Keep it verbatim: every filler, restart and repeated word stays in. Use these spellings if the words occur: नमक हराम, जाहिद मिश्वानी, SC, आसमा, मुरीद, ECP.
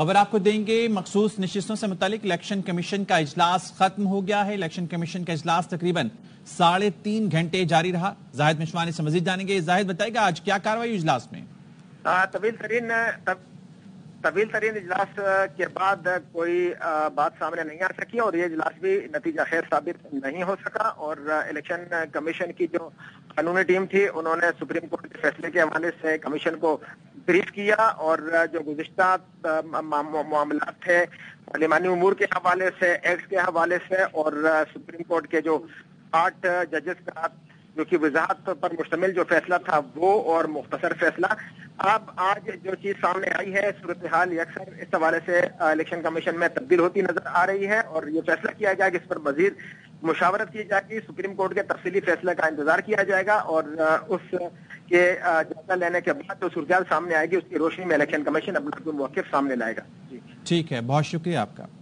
खबर आपको देंगे मखसूस नशिस्तों से मुतालिक। इलेक्शन कमीशन का इजलास खत्म हो गया है। इलेक्शन कमीशन का इजलास तकरीबन साढ़े तीन घंटे जारी रहा। जाहिद मिश्वानी से मजीद जानेंगे। जाहिद बताएगा आज क्या कार्रवाई इजलास में? तवील तरीन तब... तवील तरीन इजलास के बाद कोई बात सामने नहीं आ सकी और ये इजलास भी नतीजा खैर साबित नहीं हो सका। और इलेक्शन कमीशन की जो कानूनी टीम थी उन्होंने सुप्रीम कोर्ट के फैसले के हवाले से कमीशन को ब्रीफ किया और जो गुज़िश्ता मामला थे पार्लिमानी उमूर के हवाले से, एक्ट के हवाले से और सुप्रीम कोर्ट के जो आठ जजेस का जो कि वजाहत पर मुश्तमिल जो फैसला था वो और मुख्तसर फैसला। अब आज जो चीज सामने आई है सूरत हाल अक्सर इस हवाले से इलेक्शन कमीशन में तब्दील होती नजर आ रही है और ये फैसला किया जाएगा, इस पर मजीद मुशावरत की जाएगी, सुप्रीम कोर्ट के तफसीली फैसले का इंतजार किया जाएगा और उस के जायजा लेने के बाद जो सूरत हाल सामने आएगी उसकी रोशनी में इलेक्शन कमीशन अपना कोई मौक़िफ़ सामने लाएगा। जी ठीक है, बहुत शुक्रिया आपका।